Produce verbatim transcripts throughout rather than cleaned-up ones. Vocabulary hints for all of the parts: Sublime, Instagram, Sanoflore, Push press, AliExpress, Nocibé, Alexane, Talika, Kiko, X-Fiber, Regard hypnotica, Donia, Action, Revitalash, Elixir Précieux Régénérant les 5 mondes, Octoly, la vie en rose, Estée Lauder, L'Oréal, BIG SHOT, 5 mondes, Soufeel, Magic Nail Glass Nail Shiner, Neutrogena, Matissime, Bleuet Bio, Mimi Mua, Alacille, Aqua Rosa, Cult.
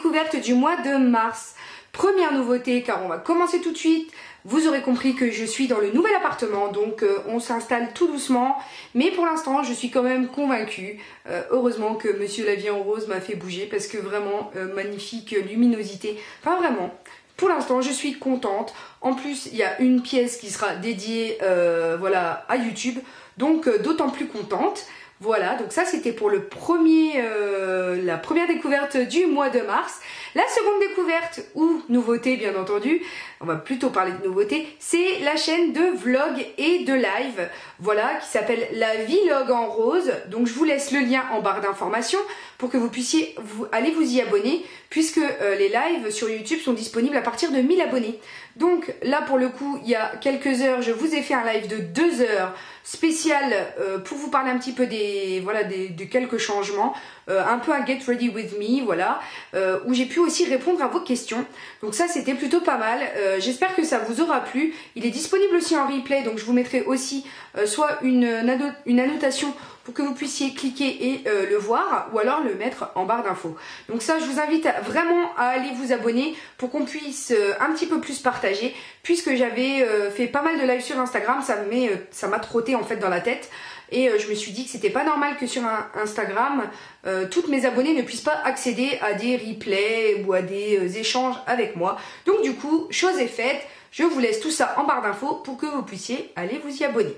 découvertes du mois de mars. Première nouveauté, car on va commencer tout de suite. Vous aurez compris que je suis dans le nouvel appartement, donc euh, on s'installe tout doucement. Mais pour l'instant, je suis quand même convaincue. Euh, heureusement que Monsieur la vie en rose m'a fait bouger, parce que vraiment, euh, magnifique luminosité. Enfin vraiment, pour l'instant, je suis contente. En plus, il y a une pièce qui sera dédiée euh, voilà, à YouTube, donc euh, d'autant plus contente. Voilà, donc ça c'était pour le premier, euh, la première découverte du mois de mars. La seconde découverte, ou nouveauté bien entendu, on va plutôt parler de nouveauté, c'est la chaîne de vlog et de live, voilà, qui s'appelle La Vlog en Rose. Donc je vous laisse le lien en barre d'informations pour que vous puissiez vous, aller vous y abonner, puisque euh, les lives sur YouTube sont disponibles à partir de mille abonnés. Donc là pour le coup, il y a quelques heures, je vous ai fait un live de deux heures spécial euh, pour vous parler un petit peu des... Et voilà, des, de quelques changements, euh, un peu un get ready with me, voilà, euh, où j'ai pu aussi répondre à vos questions. Donc ça c'était plutôt pas mal, euh, j'espère que ça vous aura plu. Il est disponible aussi en replay, donc je vous mettrai aussi euh, soit une, une annotation pour que vous puissiez cliquer et euh, le voir, ou alors le mettre en barre d'infos. Donc ça, je vous invite à, vraiment à aller vous abonner pour qu'on puisse euh, un petit peu plus partager, puisque j'avais euh, fait pas mal de live sur Instagram, ça m'est, euh, ça m'a trotté en fait dans la tête. Et je me suis dit que c'était pas normal que sur un Instagram, euh, toutes mes abonnées ne puissent pas accéder à des replays ou à des euh, échanges avec moi. Donc du coup, chose est faite, je vous laisse tout ça en barre d'infos pour que vous puissiez aller vous y abonner.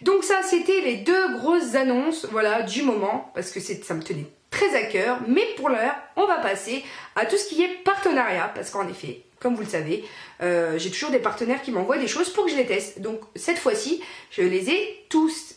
Donc ça, c'était les deux grosses annonces, voilà, du moment, parce que ça me tenait très à cœur. Mais pour l'heure, on va passer à tout ce qui est partenariat, parce qu'en effet... Comme vous le savez, euh, j'ai toujours des partenaires qui m'envoient des choses pour que je les teste. Donc cette fois-ci, je les ai tous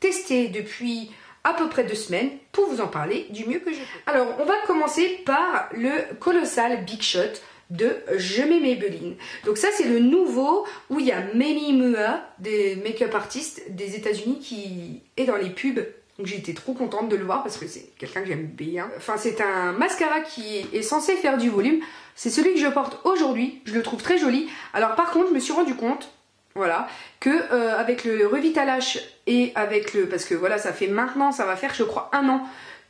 testés depuis à peu près deux semaines pour vous en parler du mieux que je peux. Alors on va commencer par le colossal Big Shot de Gemey Maybelline. Donc ça c'est le nouveau où il y a Mimi Mua, des make-up artistes des États-Unis qui est dans les pubs. Donc j'ai été trop contente de le voir parce que c'est quelqu'un que j'aime bien. Enfin c'est un mascara qui est censé faire du volume. C'est celui que je porte aujourd'hui. Je le trouve très joli. Alors par contre je me suis rendu compte, voilà, que euh, avec le Revitalash et avec le... Parce que voilà ça fait maintenant, ça va faire je crois un an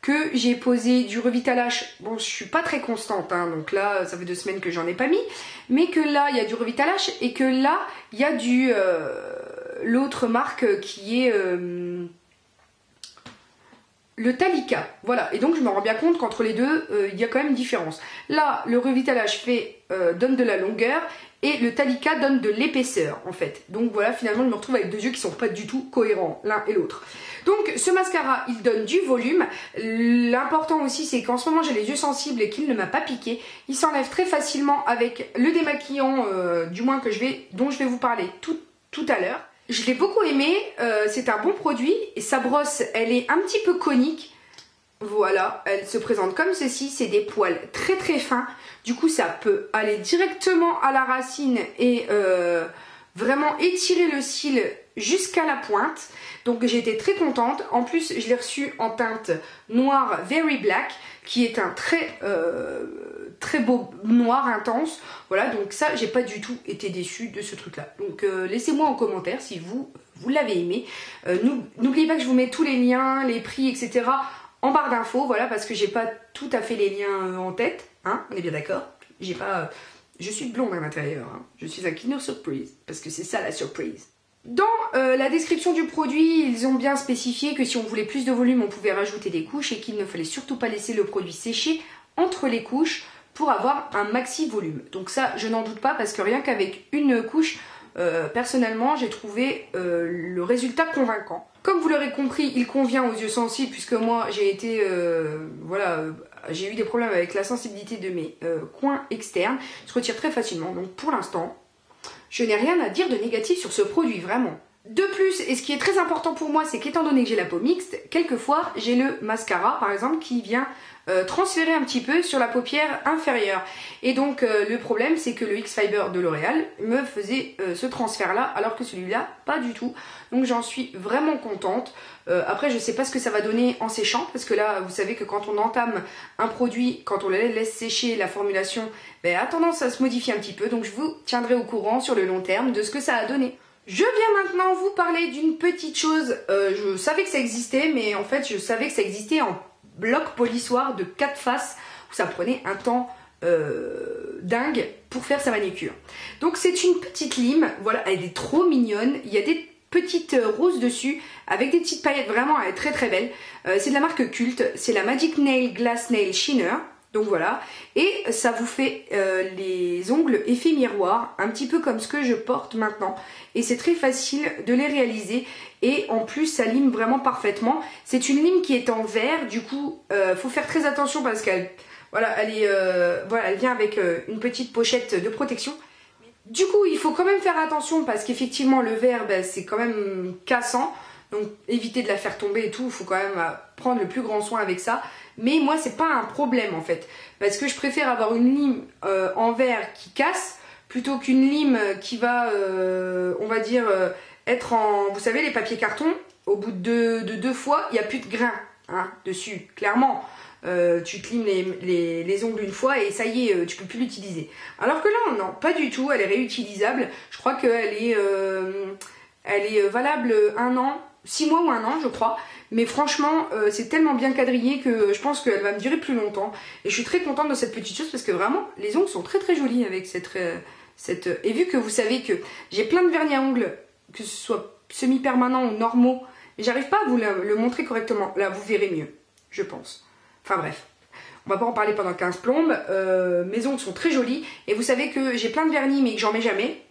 que j'ai posé du Revitalash. Bon je suis pas très constante hein, donc là ça fait deux semaines que j'en ai pas mis. Mais que là il y a du Revitalash et que là il y a du... Euh, l'autre marque qui est... Euh, le Talika, voilà, et donc je me rends bien compte qu'entre les deux, il euh, y a quand même une différence. Là, le Revitalage fait, euh, donne de la longueur et le Talika donne de l'épaisseur en fait. Donc voilà, finalement je me retrouve avec deux yeux qui ne sont pas du tout cohérents l'un et l'autre. Donc ce mascara, il donne du volume. L'important aussi, c'est qu'en ce moment j'ai les yeux sensibles et qu'il ne m'a pas piqué. Il s'enlève très facilement avec le démaquillant, euh, du moins que je vais, dont je vais vous parler tout, tout à l'heure. Je l'ai beaucoup aimé, euh, c'est un bon produit et sa brosse elle est un petit peu conique, voilà, elle se présente comme ceci, c'est des poils très très fins, du coup ça peut aller directement à la racine et euh, vraiment étirer le cil jusqu'à la pointe, donc j'ai été très contente, en plus je l'ai reçu en teinte noire Very Black qui est un très... Euh, très beau noir intense, voilà, donc ça j'ai pas du tout été déçue de ce truc là, donc euh, laissez moi en commentaire si vous vous l'avez aimé, euh, n'oubliez pas que je vous mets tous les liens, les prix etc en barre d'infos, voilà, parce que j'ai pas tout à fait les liens en tête hein, on est bien d'accord, j'ai pas euh, je suis blonde à l'intérieur hein. Je suis un Kinder Surprise parce que c'est ça la surprise. Dans euh, la description du produit, ils ont bien spécifié que si on voulait plus de volume on pouvait rajouter des couches et qu'il ne fallait surtout pas laisser le produit sécher entre les couches pour avoir un maxi volume. Donc ça je n'en doute pas parce que rien qu'avec une couche, euh, personnellement j'ai trouvé euh, le résultat convaincant. Comme vous l'aurez compris, il convient aux yeux sensibles puisque moi j'ai été euh, voilà, euh, j'ai eu des problèmes avec la sensibilité de mes euh, coins externes. Il se retire très facilement, donc pour l'instant je n'ai rien à dire de négatif sur ce produit, vraiment. De plus, et ce qui est très important pour moi, c'est qu'étant donné que j'ai la peau mixte, quelquefois j'ai le mascara par exemple qui vient euh, transférer un petit peu sur la paupière inférieure. Et donc euh, le problème c'est que le X-Fiber de L'Oréal me faisait euh, ce transfert là, alors que celui-là pas du tout. Donc j'en suis vraiment contente. Euh, après je sais pas ce que ça va donner en séchant, parce que là vous savez que quand on entame un produit, quand on le laisse sécher, la formulation ben, a tendance à se modifier un petit peu. Donc je vous tiendrai au courant sur le long terme de ce que ça a donné. Je viens maintenant vous parler d'une petite chose, euh, je savais que ça existait, mais en fait je savais que ça existait en bloc polissoir de quatre faces, où ça prenait un temps euh, dingue pour faire sa manucure. Donc c'est une petite lime, voilà, elle est trop mignonne, il y a des petites roses dessus avec des petites paillettes, vraiment elle est très très belle. Euh, c'est de la marque Cult, c'est la Magic Nail Glass Nail Shiner. Donc voilà, et ça vous fait euh, les ongles effet miroir, un petit peu comme ce que je porte maintenant. Et c'est très facile de les réaliser, et en plus ça lime vraiment parfaitement. C'est une lime qui est en vert, du coup euh, faut faire très attention parce qu'elle voilà, elle est, euh, voilà, elle vient avec euh, une petite pochette de protection. Du coup il faut quand même faire attention parce qu'effectivement le vert ben, c'est quand même cassant. Donc éviter de la faire tomber et tout, il faut quand même prendre le plus grand soin avec ça. Mais moi c'est pas un problème en fait, parce que je préfère avoir une lime euh, en verre qui casse, plutôt qu'une lime qui va, euh, on va dire, euh, être en... Vous savez les papiers cartons, au bout de deux, de deux fois, il n'y a plus de grains hein, dessus, clairement. Euh, tu te limes les, les, les ongles une fois et ça y est, euh, tu peux plus l'utiliser. Alors que là, non, pas du tout, elle est réutilisable. Je crois qu'elle est, euh, elle est valable un an. six mois ou un an je crois, mais franchement euh, c'est tellement bien quadrillé que je pense qu'elle va me durer plus longtemps et je suis très contente de cette petite chose parce que vraiment les ongles sont très très jolis avec cette... Euh, cette euh, et vu que vous savez que j'ai plein de vernis à ongles, que ce soit semi-permanents ou normaux, j'arrive pas à vous le, le montrer correctement, là vous verrez mieux je pense, enfin bref. On va pas en parler pendant quinze plombes, euh, mes ongles sont très jolis et vous savez que j'ai plein de vernis mais que j'en mets jamais,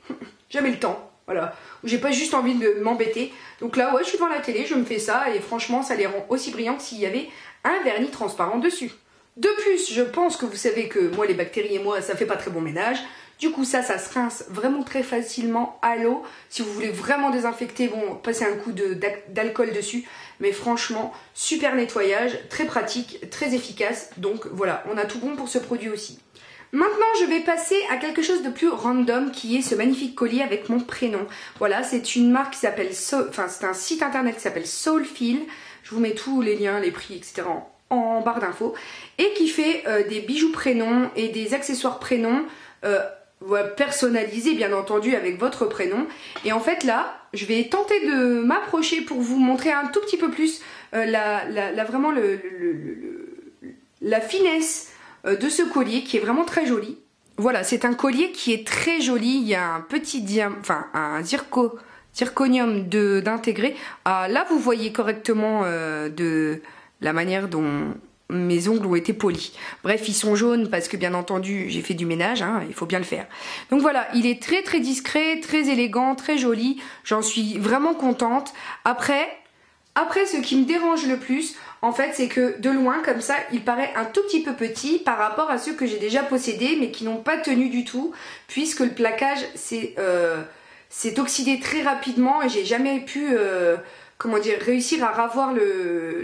jamais le temps. Voilà, j'ai pas juste envie de m'embêter. Donc là, ouais, je suis devant la télé, je me fais ça. Et franchement, ça les rend aussi brillants que s'il y avait un vernis transparent dessus. De plus, je pense que vous savez que moi, les bactéries et moi, ça fait pas très bon ménage. Du coup, ça, ça se rince vraiment très facilement à l'eau. Si vous voulez vraiment désinfecter, bon, passez un coup de, d'alcool dessus. Mais franchement, super nettoyage, très pratique, très efficace. Donc voilà, on a tout bon pour ce produit aussi. Maintenant je vais passer à quelque chose de plus random qui est ce magnifique collier avec mon prénom. Voilà, c'est une marque qui s'appelle, so... enfin c'est un site internet qui s'appelle Soufeel. Je vous mets tous les liens, les prix, et cetera en barre d'infos. Et qui fait euh, des bijoux prénoms et des accessoires prénoms euh, personnalisés bien entendu avec votre prénom. Et en fait là, je vais tenter de m'approcher pour vous montrer un tout petit peu plus euh, la, la, la, vraiment le, le, le, le, la finesse de ce collier qui est vraiment très joli. Voilà, c'est un collier qui est très joli. Il y a un petit diam... enfin un zirco... zirconium d'intégré. Ah, là, vous voyez correctement euh, de la manière dont mes ongles ont été polis. Bref, ils sont jaunes parce que bien entendu, j'ai fait du ménage. Hein, il faut bien le faire. Donc voilà, il est très très discret, très élégant, très joli. J'en suis vraiment contente. Après, après, ce qui me dérange le plus... En fait, c'est que de loin, comme ça, il paraît un tout petit peu petit par rapport à ceux que j'ai déjà possédés, mais qui n'ont pas tenu du tout, puisque le plaquage s'est euh, oxydé très rapidement et j'ai jamais pu euh, comment dire, réussir à ravoir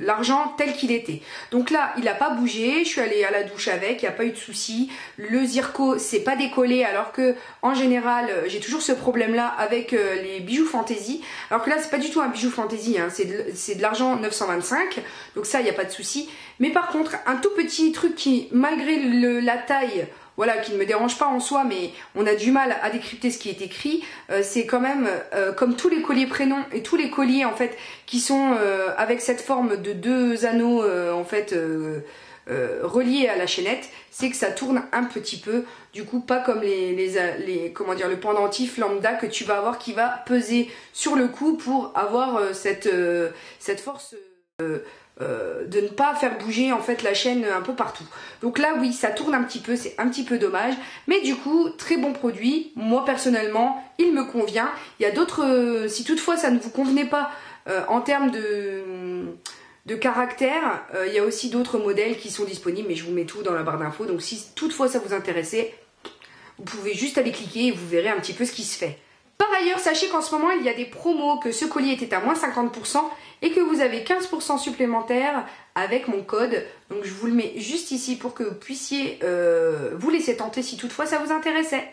l'argent tel qu'il était. Donc là, il n'a pas bougé, je suis allée à la douche avec, il n'y a pas eu de souci. Le zirco s'est pas décollé, alors que en général, j'ai toujours ce problème-là avec euh, les bijoux fantaisie. Alors que là, c'est pas du tout un bijou fantaisie, hein, c'est de, de l'argent neuf cent vingt-cinq, donc ça, il n'y a pas de souci. Mais par contre, un tout petit truc qui, malgré le, la taille, voilà, qui ne me dérange pas en soi, mais on a du mal à décrypter ce qui est écrit. Euh, c'est quand même, euh, comme tous les colliers prénoms et tous les colliers en fait qui sont euh, avec cette forme de deux anneaux euh, en fait euh, euh, reliés à la chaînette, c'est que ça tourne un petit peu. Du coup, pas comme les, les, les comment dire, le pendentif lambda que tu vas avoir qui va peser sur le cou pour avoir euh, cette euh, cette force. Euh, Euh, de ne pas faire bouger en fait la chaîne un peu partout. Donc là oui, ça tourne un petit peu, c'est un petit peu dommage, mais du coup très bon produit. Moi personnellement il me convient. Il y a d'autres, euh, si toutefois ça ne vous convenait pas euh, en termes de de caractère, euh, il y a aussi d'autres modèles qui sont disponibles, mais je vous mets tout dans la barre d'infos. Donc si toutefois ça vous intéressait, vous pouvez juste aller cliquer et vous verrez un petit peu ce qui se fait. Par ailleurs, sachez qu'en ce moment, il y a des promos, que ce collier était à moins cinquante pour cent et que vous avez quinze pour cent supplémentaire avec mon code. Donc je vous le mets juste ici pour que vous puissiez euh, vous laisser tenter si toutefois ça vous intéressait.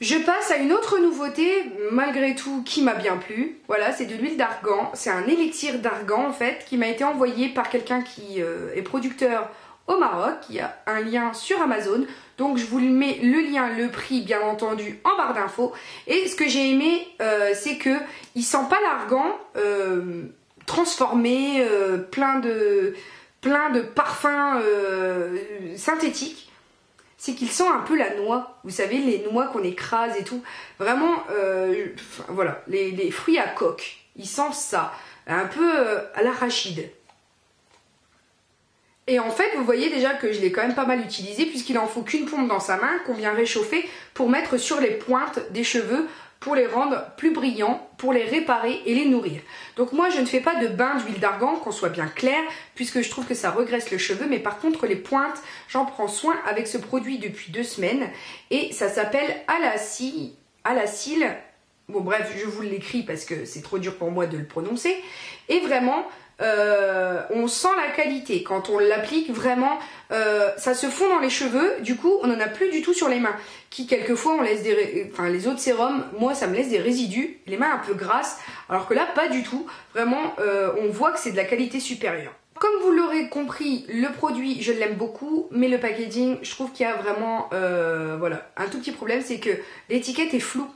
Je passe à une autre nouveauté, malgré tout, qui m'a bien plu. Voilà, c'est de l'huile d'argan. C'est un élixir d'argan, en fait, qui m'a été envoyé par quelqu'un qui euh, est producteur au Maroc. Il y a un lien sur Amazon. Donc je vous mets le lien, le prix bien entendu en barre d'infos. Et ce que j'ai aimé euh, c'est que il sent pas l'argan euh, transformé, euh, plein de plein de parfums euh, synthétiques. c'est qu'il sent un peu la noix, vous savez, les noix qu'on écrase et tout. Vraiment, euh, voilà, les, les fruits à coque, il sent ça, un peu euh, à l'arachide. Et en fait, vous voyez déjà que je l'ai quand même pas mal utilisé, puisqu'il en faut qu'une pompe dans sa main, qu'on vient réchauffer pour mettre sur les pointes des cheveux, pour les rendre plus brillants, pour les réparer et les nourrir. Donc moi, je ne fais pas de bain d'huile d'argan, qu'on soit bien clair, puisque je trouve que ça regraisse le cheveu, mais par contre, les pointes, j'en prends soin avec ce produit depuis deux semaines, et ça s'appelle Alacille, Alacille. Bon bref, je vous l'écris parce que c'est trop dur pour moi de le prononcer, et vraiment... Euh, on sent la qualité quand on l'applique vraiment, euh, ça se fond dans les cheveux, du coup on n'en a plus du tout sur les mains, qui quelquefois on laisse des ré... enfin les autres sérums, moi ça me laisse des résidus, les mains un peu grasses, alors que là pas du tout, vraiment euh, on voit que c'est de la qualité supérieure. Comme vous l'aurez compris, le produit je l'aime beaucoup, mais le packaging je trouve qu'il y a vraiment euh, voilà, un tout petit problème, c'est que l'étiquette est floue.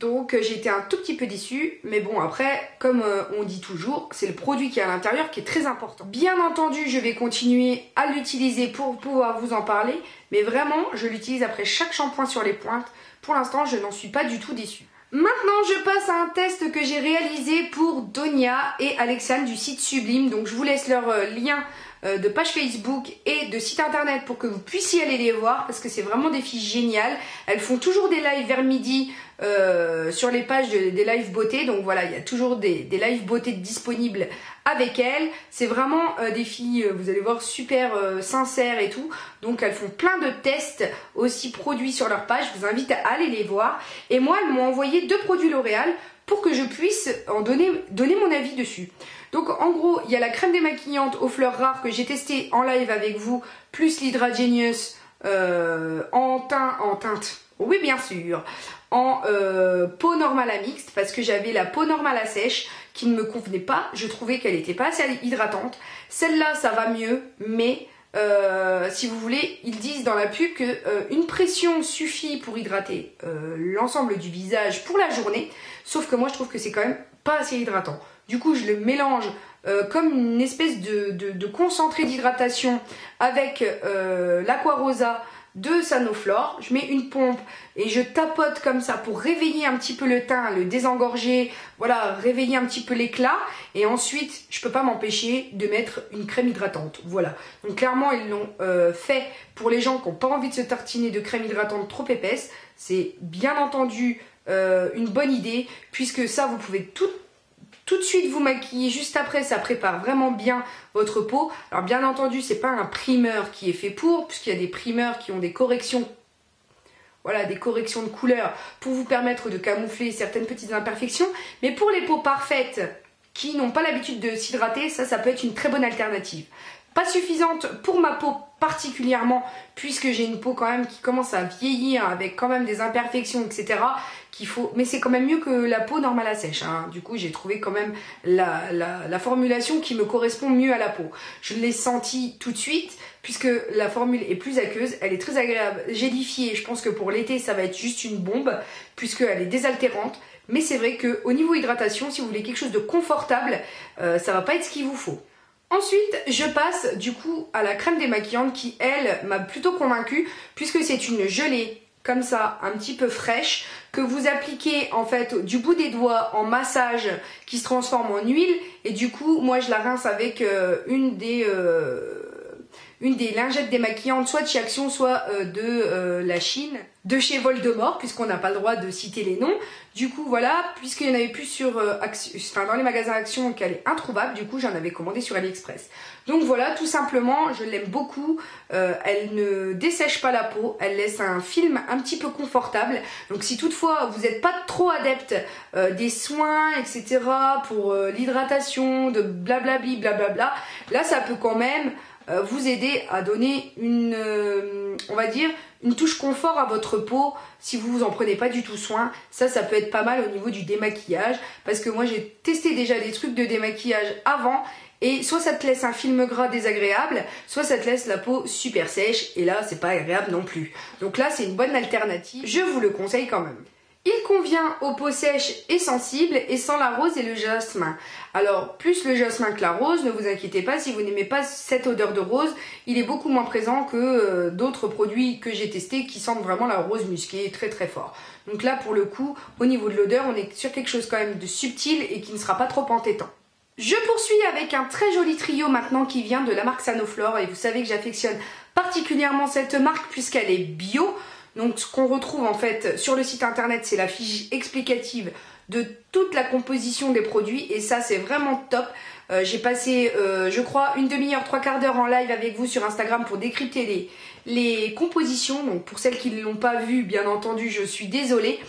Donc j'ai été un tout petit peu déçue, mais bon après, comme euh, on dit toujours, c'est le produit qui est à l'intérieur qui est très important. Bien entendu, je vais continuer à l'utiliser pour pouvoir vous en parler, mais vraiment, je l'utilise après chaque shampoing sur les pointes. Pour l'instant, je n'en suis pas du tout déçue. Maintenant, je passe à un test que j'ai réalisé pour Donia et Alexane du site Sublime. Donc je vous laisse leur euh, lien euh, de page Facebook et de site internet pour que vous puissiez aller les voir, parce que c'est vraiment des filles géniales. Elles font toujours des lives vers midi, Euh, sur les pages de, des lives beauté, donc voilà, il y a toujours des, des lives beauté disponibles avec elles. C'est vraiment euh, des filles, vous allez voir, super euh, sincères et tout, donc elles font plein de tests aussi produits sur leur page, je vous invite à aller les voir. Et moi, elles m'ont envoyé deux produits L'Oréal pour que je puisse en donner, donner mon avis dessus. Donc en gros, il y a la crème démaquillante aux fleurs rares que j'ai testée en live avec vous, plus l'Hydra Genius euh, en teint, en teinte, oui bien sûr, en euh, peau normale à mixte, parce que j'avais la peau normale à sèche qui ne me convenait pas, je trouvais qu'elle n'était pas assez hydratante. Celle-là ça va mieux, mais euh, si vous voulez, ils disent dans la pub que euh, une pression suffit pour hydrater euh, l'ensemble du visage pour la journée, sauf que moi je trouve que c'est quand même pas assez hydratant. Du coup je le mélange euh, comme une espèce de, de, de concentré d'hydratation avec euh, l'Aqua Rosa de Sanoflore, je mets une pompe et je tapote comme ça pour réveiller un petit peu le teint, le désengorger, voilà, réveiller un petit peu l'éclat, et ensuite je peux pas m'empêcher de mettre une crème hydratante, voilà. Donc clairement ils l'ont euh, fait pour les gens qui n'ont pas envie de se tartiner de crème hydratante trop épaisse, c'est bien entendu euh, une bonne idée, puisque ça vous pouvez tout Tout de suite vous maquillez juste après, ça prépare vraiment bien votre peau. Alors bien entendu, c'est pas un primer qui est fait pour, puisqu'il y a des primeurs qui ont des corrections, voilà, des corrections de couleur pour vous permettre de camoufler certaines petites imperfections. Mais pour les peaux parfaites qui n'ont pas l'habitude de s'hydrater, ça, ça peut être une très bonne alternative. Pas suffisante pour ma peau particulièrement, puisque j'ai une peau quand même qui commence à vieillir avec quand même des imperfections, et cetera. Qu'il faut... Mais c'est quand même mieux que la peau normale à sèche, hein. Du coup, j'ai trouvé quand même la, la, la formulation qui me correspond mieux à la peau. Je l'ai sentie tout de suite, puisque la formule est plus aqueuse, elle est très agréable, gélifiée. Je pense que pour l'été, ça va être juste une bombe, puisqu'elle est désaltérante. Mais c'est vrai qu'au niveau hydratation, si vous voulez quelque chose de confortable, euh, ça va pas être ce qu'il vous faut. Ensuite, je passe du coup à la crème démaquillante qui, elle, m'a plutôt convaincue, puisque c'est une gelée comme ça, un petit peu fraîche, que vous appliquez en fait du bout des doigts en massage qui se transforme en huile, et du coup, moi je la rince avec euh, une des... Euh une des lingettes démaquillantes, soit de chez Action, soit euh, de euh, la Chine, de chez Voldemort, puisqu'on n'a pas le droit de citer les noms. Du coup, voilà, puisqu'il n'y en avait plus sur, euh, Action, enfin, dans les magasins Action, qu'elle est introuvable, du coup, j'en avais commandé sur AliExpress. Donc voilà, tout simplement, je l'aime beaucoup. Euh, elle ne dessèche pas la peau, elle laisse un film un petit peu confortable. Donc si toutefois, vous n'êtes pas trop adepte euh, des soins, et cetera, pour euh, l'hydratation, de blablabli, blablabla, là, ça peut quand même... vous aider à donner une, euh, on va dire, une touche confort à votre peau si vous vous en prenez pas du tout soin. Ça, ça peut être pas mal au niveau du démaquillage, parce que moi j'ai testé déjà des trucs de démaquillage avant, et soit ça te laisse un film gras désagréable, soit ça te laisse la peau super sèche, et là c'est pas agréable non plus. Donc là c'est une bonne alternative, je vous le conseille quand même. Il convient aux peaux sèches et sensibles et sans la rose et le jasmin. Alors, plus le jasmin que la rose, ne vous inquiétez pas si vous n'aimez pas cette odeur de rose. Il est beaucoup moins présent que euh, d'autres produits que j'ai testés qui sentent vraiment la rose musquée très très fort. Donc là, pour le coup, au niveau de l'odeur, on est sur quelque chose quand même de subtil et qui ne sera pas trop entêtant. Je poursuis avec un très joli trio maintenant qui vient de la marque Sanoflore. Et vous savez que j'affectionne particulièrement cette marque puisqu'elle est bio. Donc ce qu'on retrouve en fait sur le site internet, c'est la fiche explicative de toute la composition des produits et ça c'est vraiment top. Euh, j'ai passé euh, je crois une demi-heure, trois quarts d'heure en live avec vous sur Instagram pour décrypter les, les compositions. Donc pour celles qui ne l'ont pas vu, bien entendu, je suis désolée.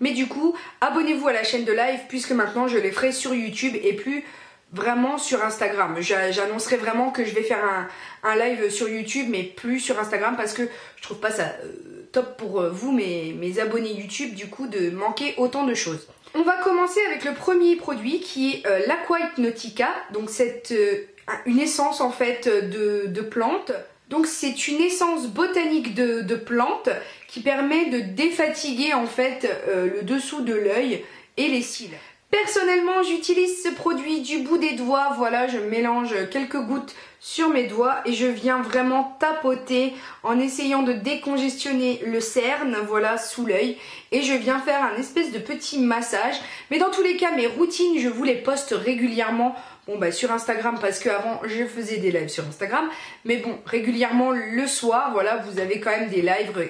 Mais du coup, abonnez-vous à la chaîne de live puisque maintenant je les ferai sur YouTube et plus vraiment sur Instagram. J'annoncerai vraiment que je vais faire un, un live sur YouTube mais plus sur Instagram parce que je trouve pas ça euh, top pour vous mes, mes abonnés YouTube du coup de manquer autant de choses. On va commencer avec le premier produit qui est euh, l'Aqua Hypnotica. Donc c'est euh, une essence en fait de, de plantes. Donc c'est une essence botanique de, de plantes qui permet de défatiguer en fait euh, le dessous de l'œil et les cils. Personnellement, j'utilise ce produit du bout des doigts, voilà, je mélange quelques gouttes sur mes doigts et je viens vraiment tapoter en essayant de décongestionner le cerne, voilà, sous l'œil. Et je viens faire un espèce de petit massage. Mais dans tous les cas, mes routines, je vous les poste régulièrement. Bon bah sur Instagram parce qu'avant je faisais des lives sur Instagram. Mais bon, régulièrement le soir, voilà, vous avez quand même des lives...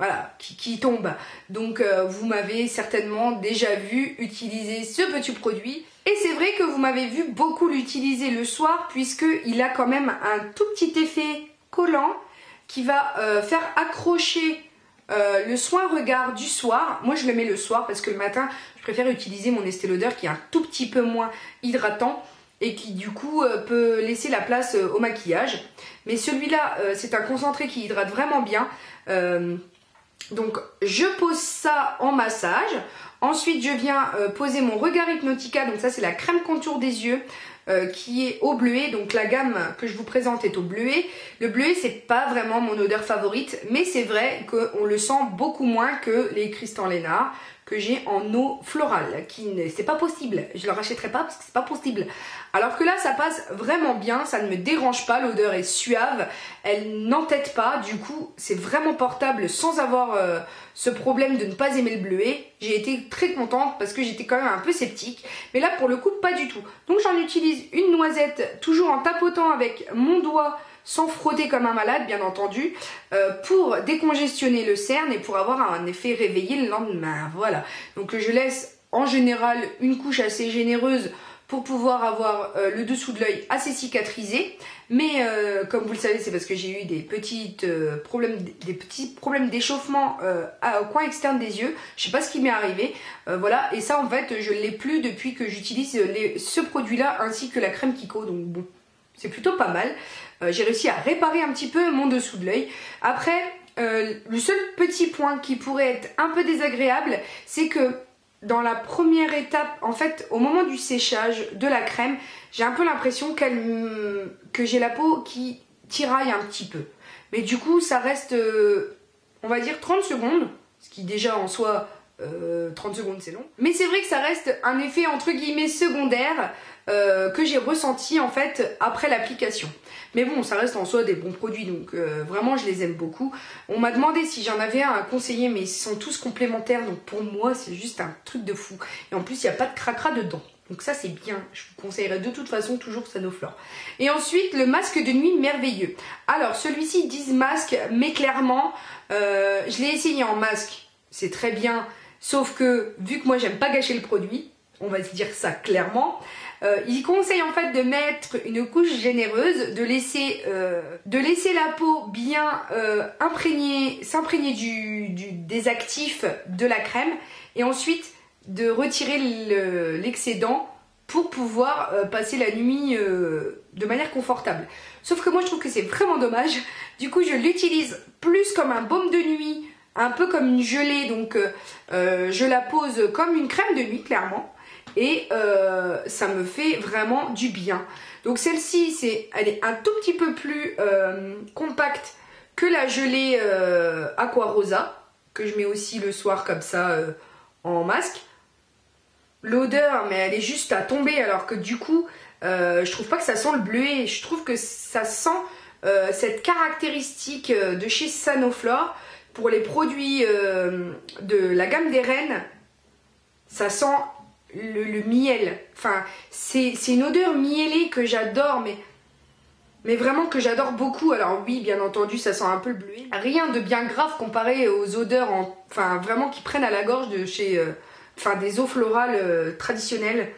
Voilà, qui, qui tombe. Donc euh, vous m'avez certainement déjà vu utiliser ce petit produit. Et c'est vrai que vous m'avez vu beaucoup l'utiliser le soir puisqu'il a quand même un tout petit effet collant qui va euh, faire accrocher euh, le soin regard du soir. Moi je le mets le soir parce que le matin je préfère utiliser mon Estée Lauder qui est un tout petit peu moins hydratant et qui du coup euh, peut laisser la place euh, au maquillage. Mais celui-là euh, c'est un concentré qui hydrate vraiment bien. Euh, Donc je pose ça en massage, ensuite je viens euh, poser mon Regard hypnotica, donc ça c'est la crème contour des yeux euh, qui est au bleuet, donc la gamme que je vous présente est au bleuet. Le bleuet c'est pas vraiment mon odeur favorite, mais c'est vrai qu'on le sent beaucoup moins que les cristans lénards que j'ai en eau florale, qui ne, c'est pas possible, je le rachèterai pas parce que c'est pas possible. Alors que là ça passe vraiment bien, ça ne me dérange pas, l'odeur est suave, elle n'entête pas, du coup c'est vraiment portable sans avoir euh, ce problème de ne pas aimer le bleuet. J'ai été très contente parce que j'étais quand même un peu sceptique, mais là pour le coup pas du tout. Donc j'en utilise une noisette, toujours en tapotant avec mon doigt, sans frotter comme un malade bien entendu, euh, pour décongestionner le cerne et pour avoir un effet réveillé le lendemain, voilà. Donc je laisse en général une couche assez généreuse pour pouvoir avoir euh, le dessous de l'œil assez cicatrisé, mais euh, comme vous le savez c'est parce que j'ai eu des, petites, euh, problèmes, des petits problèmes d'échauffement euh, au coin externe des yeux, je sais pas ce qui m'est arrivé, euh, voilà, et ça en fait je ne l'ai plus depuis que j'utilise ce produit là ainsi que la crème Kiko, donc bon. C'est plutôt pas mal. Euh, j'ai réussi à réparer un petit peu mon dessous de l'œil. Après, euh, le seul petit point qui pourrait être un peu désagréable, c'est que dans la première étape, en fait, au moment du séchage de la crème, j'ai un peu l'impression qu'elle, que j'ai la peau qui tiraille un petit peu. Mais du coup, ça reste, euh, on va dire, trente secondes, ce qui déjà en soi... Euh, trente secondes c'est long, mais c'est vrai que ça reste un effet entre guillemets secondaire euh, que j'ai ressenti en fait après l'application, mais bon ça reste en soi des bons produits donc euh, vraiment je les aime beaucoup. On m'a demandé si j'en avais un à conseiller mais ils sont tous complémentaires donc pour moi c'est juste un truc de fou et en plus il n'y a pas de cracra dedans. Donc ça c'est bien, je vous conseillerais de toute façon toujours Sanoflore. Et ensuite le masque de nuit merveilleux. Alors celui-ci disent masque mais clairement euh, je l'ai essayé en masque, c'est très bien. Sauf que, vu que moi j'aime pas gâcher le produit, on va se dire ça clairement, euh, il conseille en fait de mettre une couche généreuse, de laisser, euh, de laisser la peau bien euh, imprégnée, s'imprégner du, du, des actifs de la crème et ensuite de retirer l'excédent pour pouvoir euh, passer la nuit euh, de manière confortable. Sauf que moi je trouve que c'est vraiment dommage, du coup je l'utilise plus comme un baume de nuit, un peu comme une gelée, donc euh, je la pose comme une crème de nuit clairement et euh, ça me fait vraiment du bien. Donc celle-ci, c'est, elle est un tout petit peu plus euh, compacte que la gelée euh, Aqua Rosa que je mets aussi le soir comme ça euh, en masque. L'odeur, mais elle est juste à tomber, alors que du coup, euh, je trouve pas que ça sent le bleuet. Je trouve que ça sent euh, cette caractéristique de chez Sanoflore. Pour les produits euh, de la gamme des reines, ça sent le, le miel. Enfin, c'est une odeur miellée que j'adore, mais... mais vraiment que j'adore beaucoup. Alors oui, bien entendu, ça sent un peu le bleuet. Rien de bien grave comparé aux odeurs, en... enfin vraiment qui prennent à la gorge de chez... Euh... Enfin, des eaux florales euh, traditionnelles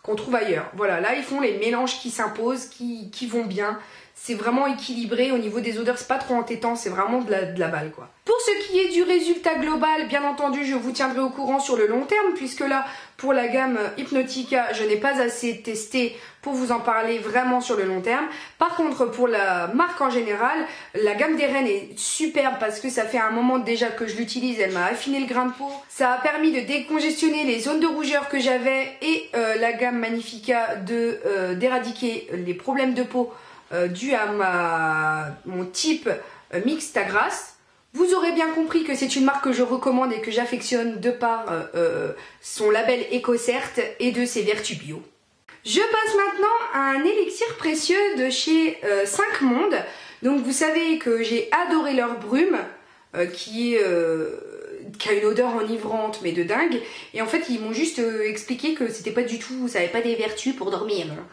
qu'on trouve ailleurs. Voilà, là ils font les mélanges qui s'imposent, qui, qui vont bien. C'est vraiment équilibré au niveau des odeurs, c'est pas trop entêtant, c'est vraiment de la, de la balle quoi. Pour ce qui est du résultat global, bien entendu, je vous tiendrai au courant sur le long terme, puisque là, pour la gamme Hypnotica, je n'ai pas assez testé pour vous en parler vraiment sur le long terme. Par contre, pour la marque en général, la gamme des reines est superbe parce que ça fait un moment déjà que je l'utilise, elle m'a affiné le grain de peau, ça a permis de décongestionner les zones de rougeur que j'avais et euh, la gamme Magnifica de euh, d'éradiquer les problèmes de peau euh, dus à ma mon type euh, mixte à grasse. Vous aurez bien compris que c'est une marque que je recommande et que j'affectionne de par euh, son label EcoCert et de ses vertus bio. Je passe maintenant à un élixir précieux de chez euh, cinq mondes. Donc vous savez que j'ai adoré leur brume euh, qui, est, euh, qui a une odeur enivrante mais de dingue. Et en fait ils m'ont juste euh, expliqué que c'était pas du tout, ça n'avait pas des vertus pour dormir, hein,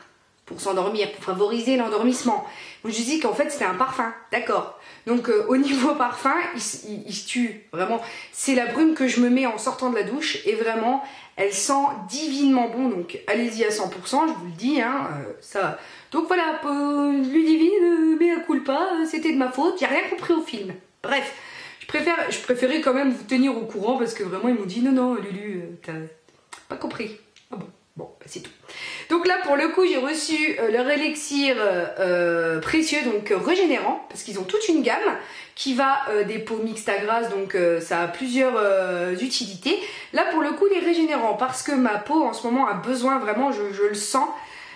pour s'endormir, pour favoriser l'endormissement. Donc je dis qu'en fait c'était un parfum, d'accord. Donc euh, au niveau parfum, il, il, il tue vraiment. C'est la brume que je me mets en sortant de la douche et vraiment... elle sent divinement bon, donc allez-y à cent pour cent, je vous le dis, hein, euh, ça. Donc voilà, euh, Ludivine, mea culpa, c'était de ma faute, j'ai rien compris au film. Bref, je, préfère, je préférais quand même vous tenir au courant parce que vraiment ils m'ont dit non, non, Lulu, euh, t'as pas compris. Ah bon, bon, bah, c'est tout. Donc là, pour le coup, j'ai reçu euh, leur élixir euh, précieux, donc euh, régénérant, parce qu'ils ont toute une gamme qui va euh, des peaux mixtes à grasses, donc euh, ça a plusieurs euh, utilités. Là pour le coup les régénérants, parce que ma peau en ce moment a besoin vraiment, je, je le sens,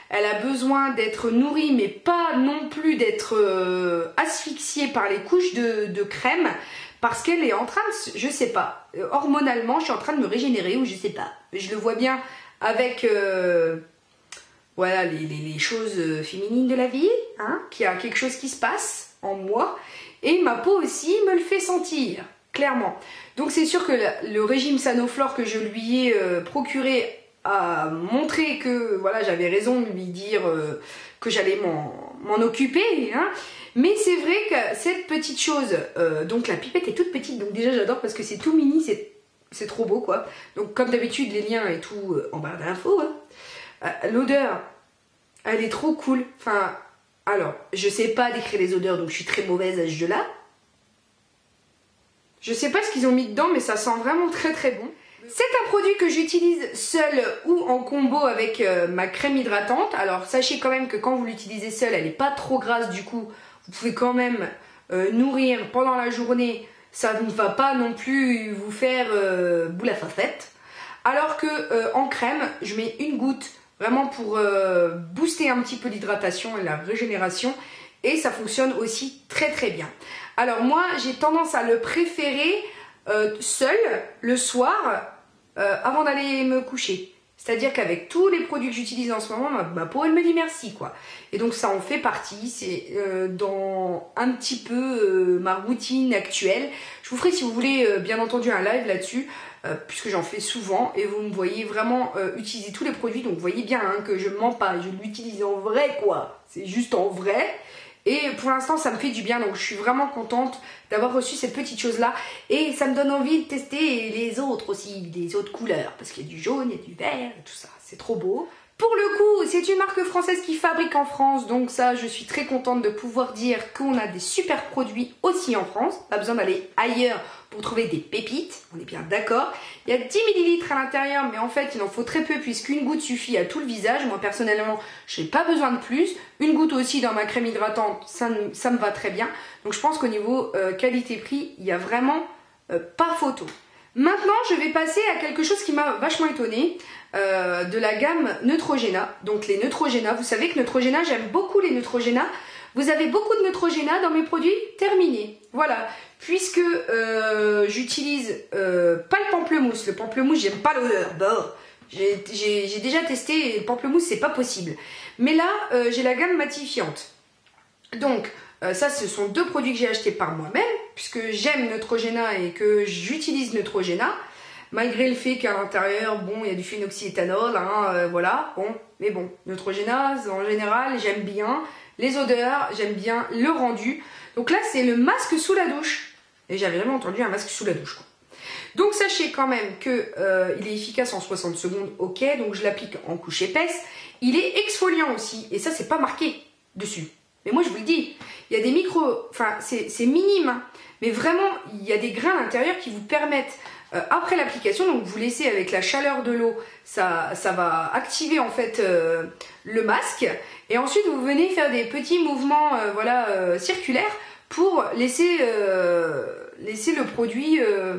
elle a besoin d'être nourrie mais pas non plus d'être euh, asphyxiée par les couches de, de crème, parce qu'elle est en train de, je sais pas, hormonalement je suis en train de me régénérer ou je sais pas, je le vois bien avec... Euh, voilà les, les, les choses féminines de la vie, hein, qu'il y a quelque chose qui se passe en moi. Et ma peau aussi me le fait sentir, clairement. Donc c'est sûr que le régime Sanoflore que je lui ai euh, procuré a montré que voilà, j'avais raison de lui dire euh, que j'allais m'en occuper. Hein. Mais c'est vrai que cette petite chose, euh, donc la pipette est toute petite, donc déjà j'adore parce que c'est tout mini, c'est trop beau quoi. Donc comme d'habitude les liens et tout euh, en barre d'infos. Hein. Euh, L'odeur, elle est trop cool, enfin... Alors, je sais pas décrire les odeurs, donc je suis très mauvaise à ce jeu-là. Je sais pas ce qu'ils ont mis dedans, mais ça sent vraiment très très bon. C'est un produit que j'utilise seul ou en combo avec euh, ma crème hydratante. Alors, sachez quand même que quand vous l'utilisez seule, elle n'est pas trop grasse du coup. Vous pouvez quand même euh, nourrir pendant la journée. Ça ne va pas non plus vous faire euh, boule à farfette. Alors que euh, en crème, je mets une goutte. Vraiment pour euh, booster un petit peu l'hydratation et la régénération. Et ça fonctionne aussi très très bien. Alors moi j'ai tendance à le préférer euh, seul le soir euh, avant d'aller me coucher. C'est-à-dire qu'avec tous les produits que j'utilise en ce moment, ma, ma peau elle me dit merci quoi. Et donc ça en fait partie, c'est euh, dans un petit peu euh, ma routine actuelle. Je vous ferai si vous voulez euh, bien entendu un live là-dessus. Euh, puisque j'en fais souvent et vous me voyez vraiment euh, utiliser tous les produits, donc vous voyez bien hein, que je ne mens pas, je l'utilise en vrai quoi, c'est juste en vrai et pour l'instant ça me fait du bien, donc je suis vraiment contente d'avoir reçu cette petite chose là et ça me donne envie de tester les autres aussi, les autres couleurs, parce qu'il y a du jaune, il y a du vert, tout ça, c'est trop beau. Pour le coup, c'est une marque française qui fabrique en France, donc ça, je suis très contente de pouvoir dire qu'on a des super produits aussi en France. Pas besoin d'aller ailleurs pour trouver des pépites, on est bien d'accord. Il y a dix millilitres à l'intérieur, mais en fait, il en faut très peu puisqu'une goutte suffit à tout le visage. Moi, personnellement, je n'ai pas besoin de plus. Une goutte aussi dans ma crème hydratante, ça, ça me va très bien. Donc, je pense qu'au niveau euh, qualité-prix, il n'y a vraiment euh, pas photo. Maintenant, je vais passer à quelque chose qui m'a vachement étonnée, euh, de la gamme Neutrogena. Donc les Neutrogena, vous savez que Neutrogena, j'aime beaucoup les Neutrogena Vous avez beaucoup de Neutrogena dans mes produits? Terminé. Voilà. Puisque euh, j'utilise euh, pas le pamplemousse. Le pamplemousse, j'aime pas l'odeur. Bah, j'ai déjà testé et le pamplemousse, c'est pas possible. Mais là, euh, j'ai la gamme matifiante. Donc, euh, ça, ce sont deux produits que j'ai achetés par moi-même. Puisque j'aime Neutrogena et que j'utilise Neutrogena. Malgré le fait qu'à l'intérieur, bon, il y a du phenoxyéthanol, hein, euh, voilà, bon, mais bon, Neutrogena, en général, j'aime bien les odeurs, j'aime bien le rendu. Donc là, c'est le masque sous la douche, et j'avais jamais entendu un masque sous la douche, quoi. Donc sachez quand même qu'il euh, est efficace en soixante secondes, ok, donc je l'applique en couche épaisse. Il est exfoliant aussi, et ça, c'est pas marqué dessus. Mais moi, je vous le dis, il y a des micros, enfin, c'est minime, hein, mais vraiment, il y a des grains à l'intérieur qui vous permettent... Après l'application, donc vous laissez avec la chaleur de l'eau, ça, ça va activer en fait euh, le masque. Et ensuite, vous venez faire des petits mouvements euh, voilà, euh, circulaires pour laisser, euh, laisser le produit euh,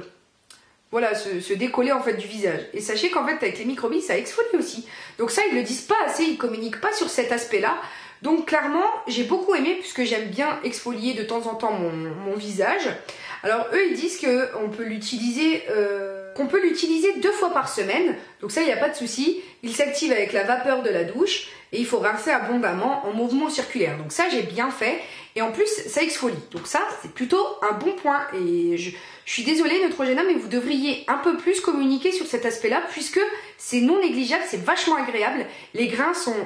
voilà, se, se décoller en fait du visage. Et sachez qu'en fait, avec les microbilles, ça exfolie aussi. Donc ça, ils ne le disent pas assez, ils ne communiquent pas sur cet aspect-là. Donc clairement, j'ai beaucoup aimé puisque j'aime bien exfolier de temps en temps mon, mon visage. Alors eux, ils disent qu'on peut l'utiliser euh, qu'on peut l'utiliser deux fois par semaine. Donc ça, il n'y a pas de souci. Il s'active avec la vapeur de la douche et il faut rincer abondamment en mouvement circulaire. Donc ça, j'ai bien fait. Et en plus, ça exfolie. Donc ça, c'est plutôt un bon point. Et je, je suis désolée, Neutrogena, mais vous devriez un peu plus communiquer sur cet aspect-là puisque c'est non négligeable, c'est vachement agréable. Les grains sont...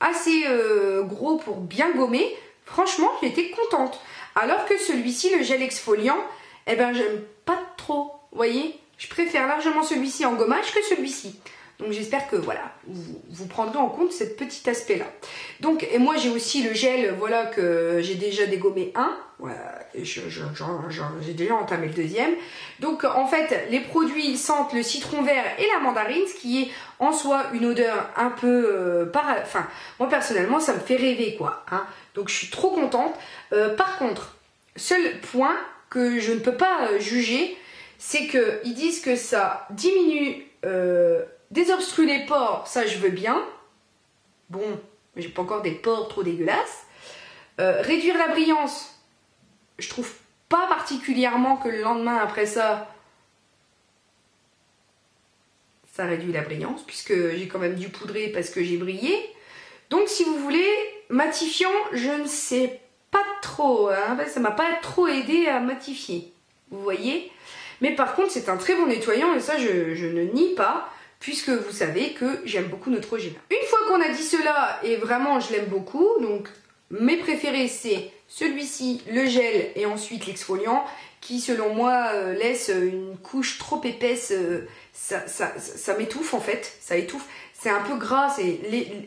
assez euh, gros pour bien gommer. Franchement, j'étais contente. Alors que celui-ci, le gel exfoliant, eh ben j'aime pas trop. Vous voyez, je préfère largement celui-ci en gommage que celui-ci. Donc j'espère que voilà, vous, vous prendrez en compte cet petit aspect-là. Donc, et moi j'ai aussi le gel, voilà, que j'ai déjà dégommé un. Voilà, j'ai déjà entamé le deuxième. Donc en fait, les produits sentent le citron vert et la mandarine, ce qui est en soi une odeur un peu... Euh, para... Enfin, moi personnellement, ça me fait rêver, quoi. Hein. Donc je suis trop contente. Euh, par contre, seul point que je ne peux pas juger, c'est qu'ils disent que ça diminue... Euh, désobstrue les pores, ça je veux bien. Bon, j'ai pas encore des pores trop dégueulasses. Euh, réduire la brillance, je trouve pas particulièrement que le lendemain après ça, ça réduit la brillance puisque j'ai quand même dû poudrer parce que j'ai brillé. Donc si vous voulez, matifiant, je ne sais pas trop. Hein, ça m'a pas trop aidé à matifier, vous voyez. Mais par contre, c'est un très bon nettoyant et ça je, je ne nie pas. Puisque vous savez que j'aime beaucoup Neutrogena. Une fois qu'on a dit cela, et vraiment je l'aime beaucoup, donc mes préférés c'est celui-ci, le gel et ensuite l'exfoliant, qui selon moi euh, laisse une couche trop épaisse, euh, ça, ça, ça, ça m'étouffe en fait, ça étouffe, c'est un peu gras,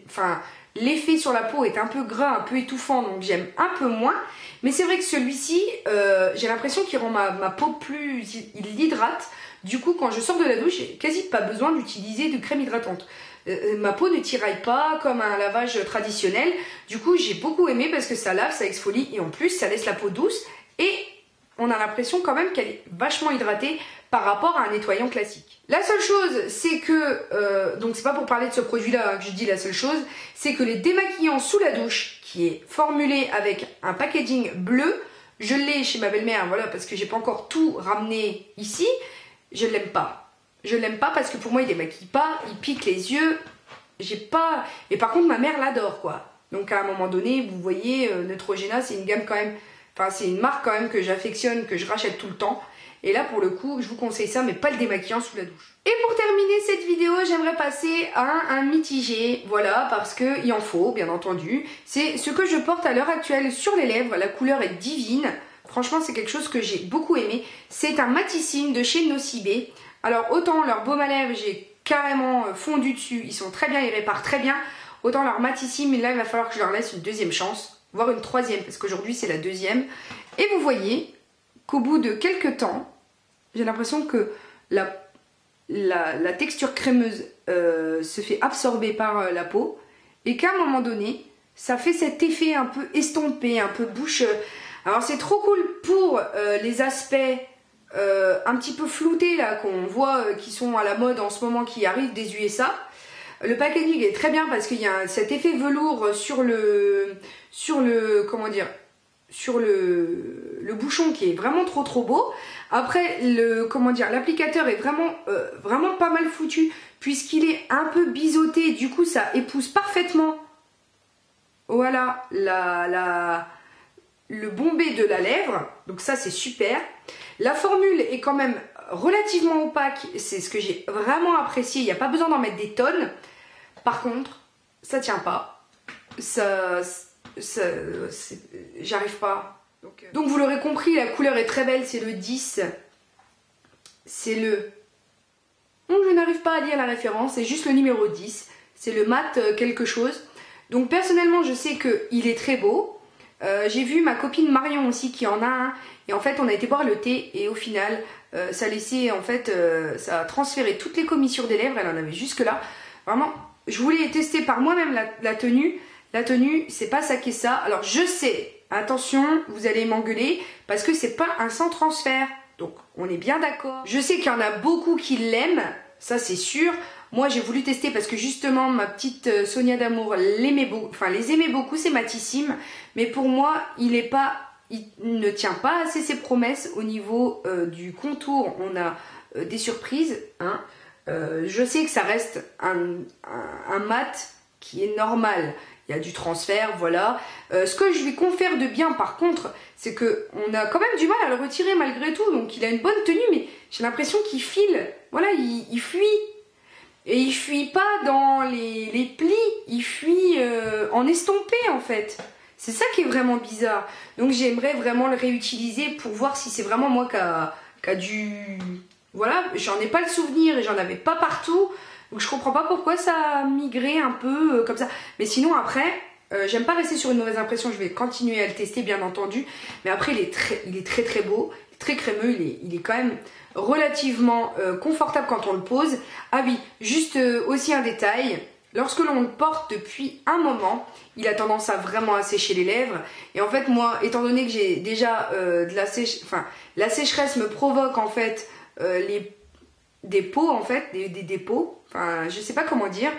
enfin, l'effet sur la peau est un peu gras, un peu étouffant, donc j'aime un peu moins, mais c'est vrai que celui-ci, euh, j'ai l'impression qu'il rend ma, ma peau plus, il l'hydrate. Du coup, quand je sors de la douche, j'ai quasi pas besoin d'utiliser de crème hydratante. Euh, ma peau ne tiraille pas comme un lavage traditionnel. Du coup, j'ai beaucoup aimé parce que ça lave, ça exfolie et en plus, ça laisse la peau douce. Et on a l'impression quand même qu'elle est vachement hydratée par rapport à un nettoyant classique. La seule chose, c'est que... Euh, donc, c'est pas pour parler de ce produit-là que je dis la seule chose. C'est que les démaquillants sous la douche, qui est formulé avec un packaging bleu, je l'ai chez ma belle-mère, voilà, parce que j'ai pas encore tout ramené ici. Je l'aime pas. Je l'aime pas parce que pour moi, il démaquille pas, il pique les yeux. J'ai pas... Et par contre, ma mère l'adore, quoi. Donc, à un moment donné, vous voyez, Neutrogena, c'est une gamme quand même... Enfin, c'est une marque quand même que j'affectionne, que je rachète tout le temps. Et là, pour le coup, je vous conseille ça, mais pas le démaquillant sous la douche. Et pour terminer cette vidéo, j'aimerais passer à un mitigé. Voilà, parce qu'il en faut, bien entendu. C'est ce que je porte à l'heure actuelle sur les lèvres. La couleur est divine. Franchement, c'est quelque chose que j'ai beaucoup aimé. C'est un Matissime de chez Nocibé. Alors, autant leur baume à lèvres, j'ai carrément fondu dessus. Ils sont très bien, ils réparent très bien. Autant leur Matissime, là, il va falloir que je leur laisse une deuxième chance. Voire une troisième, parce qu'aujourd'hui, c'est la deuxième. Et vous voyez qu'au bout de quelques temps, j'ai l'impression que la, la, la texture crémeuse euh, se fait absorber par euh, la peau. Et qu'à un moment donné, ça fait cet effet un peu estompé, un peu bouche... Alors c'est trop cool pour euh, les aspects euh, un petit peu floutés là qu'on voit, euh, qui sont à la mode en ce moment, qui arrivent des U S A. Le packaging est très bien parce qu'il y a cet effet velours sur le, sur le, comment dire, sur le, le bouchon qui est vraiment trop trop beau. Après, le, comment dire, l'applicateur est vraiment, euh, vraiment pas mal foutu puisqu'il est un peu biseauté. Du coup, ça épouse parfaitement, voilà, la, la, le bombé de la lèvre. Donc ça, c'est super. La formule est quand même relativement opaque, c'est ce que j'ai vraiment apprécié, il n'y a pas besoin d'en mettre des tonnes. Par contre, ça tient pas, ça, ça j'arrive pas. Donc, euh... Donc vous l'aurez compris, la couleur est très belle, c'est le dix, c'est le... Bon, je n'arrive pas à lire la référence, c'est juste le numéro dix, c'est le mat quelque chose. Donc personnellement, je sais qu'il est très beau. Euh, j'ai vu ma copine Marion aussi qui en a un, et en fait on a été boire le thé et au final euh, ça laissait en fait euh, ça a transféré toutes les commissures des lèvres, elle en avait jusque là. Vraiment, je voulais tester par moi-même la, la tenue, la tenue c'est pas ça qui est ça. Alors je sais, attention, vous allez m'engueuler parce que c'est pas un sans transfert, donc on est bien d'accord. Je sais qu'il y en a beaucoup qui l'aiment, ça c'est sûr. Moi j'ai voulu tester parce que justement ma petite Sonia d'amour l'aimait beaucoup, enfin les aimait beaucoup, c'est Matissime, mais pour moi il est pas, il ne tient pas assez ses promesses au niveau euh, du contour. On a euh, des surprises, hein. Euh, je sais que ça reste un, un, un mat qui est normal, il y a du transfert, voilà. Euh, ce que je lui confère de bien par contre, c'est que on a quand même du mal à le retirer malgré tout, donc il a une bonne tenue mais j'ai l'impression qu'il file, voilà, il, il fuit. Et il fuit pas dans les, les plis, il fuit euh, en estompé en fait. C'est ça qui est vraiment bizarre. Donc j'aimerais vraiment le réutiliser pour voir si c'est vraiment moi qui a, qui a dû... Voilà, j'en ai pas le souvenir et j'en avais pas partout. Donc je comprends pas pourquoi ça a migré un peu euh, comme ça. Mais sinon après, euh, j'aime pas rester sur une mauvaise impression. Je vais continuer à le tester bien entendu. Mais après il est très il est très, très beau, très crémeux, il est, il est quand même... relativement euh, confortable quand on le pose. Ah oui, juste euh, aussi un détail, lorsque l'on le porte depuis un moment, il a tendance à vraiment à sécher les lèvres. Et en fait moi, étant donné que j'ai déjà euh, de la sécheresse, enfin la sécheresse me provoque en fait euh, les dépôts en fait, des, des dépôts, enfin je sais pas comment dire,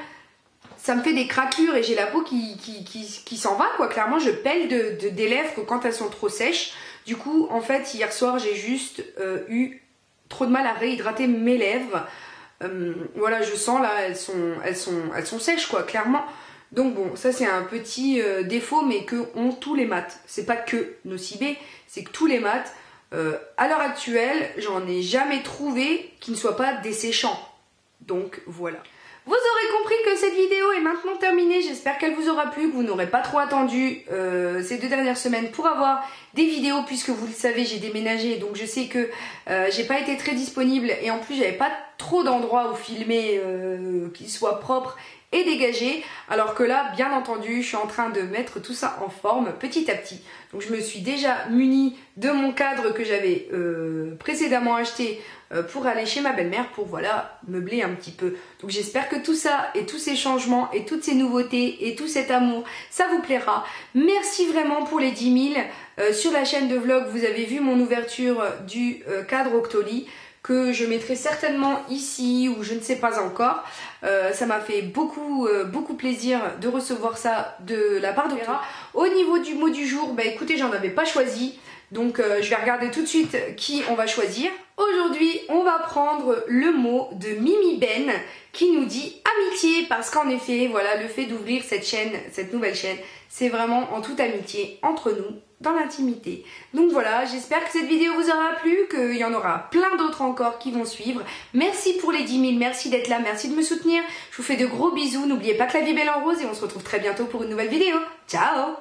ça me fait des craquelures et j'ai la peau qui, qui, qui, qui s'en va quoi, clairement je pèle de, de, des lèvres quand elles sont trop sèches. Du coup en fait hier soir j'ai juste euh, eu trop de mal à réhydrater mes lèvres. Euh, voilà, je sens là, elles sont, elles sont, elles sont sèches quoi, clairement. Donc bon, ça c'est un petit euh, défaut, mais que ont tous les mats. C'est pas que Nocibé, c'est que tous les mats. Euh, à l'heure actuelle, j'en ai jamais trouvé qui ne soit pas desséchant. Donc voilà. Vous aurez compris que cette vidéo est maintenant terminée, j'espère qu'elle vous aura plu, que vous n'aurez pas trop attendu euh, ces deux dernières semaines pour avoir des vidéos, puisque vous le savez j'ai déménagé, donc je sais que euh, j'ai pas été très disponible et en plus j'avais pas trop d'endroits où filmer euh, qui soient propres et dégagés, alors que là bien entendu je suis en train de mettre tout ça en forme petit à petit. Donc je me suis déjà munie de mon cadre que j'avais euh, précédemment acheté pour aller chez ma belle-mère, pour voilà meubler un petit peu. Donc j'espère que tout ça et tous ces changements et toutes ces nouveautés et tout cet amour, ça vous plaira. Merci vraiment pour les dix mille. Euh, sur la chaîne de vlog, vous avez vu mon ouverture du euh, cadre Octoly que je mettrai certainement ici ou je ne sais pas encore. Euh, ça m'a fait beaucoup euh, beaucoup plaisir de recevoir ça de la part d'Octoly. Au niveau du mot du jour, bah écoutez, j'en avais pas choisi. Donc euh, je vais regarder tout de suite qui on va choisir. Aujourd'hui, on va prendre le mot de Mimi Ben qui nous dit amitié, parce qu'en effet, voilà, le fait d'ouvrir cette chaîne, cette nouvelle chaîne, c'est vraiment en toute amitié entre nous, dans l'intimité. Donc voilà, j'espère que cette vidéo vous aura plu, qu'il y en aura plein d'autres encore qui vont suivre. Merci pour les dix mille, merci d'être là, merci de me soutenir. Je vous fais de gros bisous, n'oubliez pas que la vie est belle en rose et on se retrouve très bientôt pour une nouvelle vidéo. Ciao!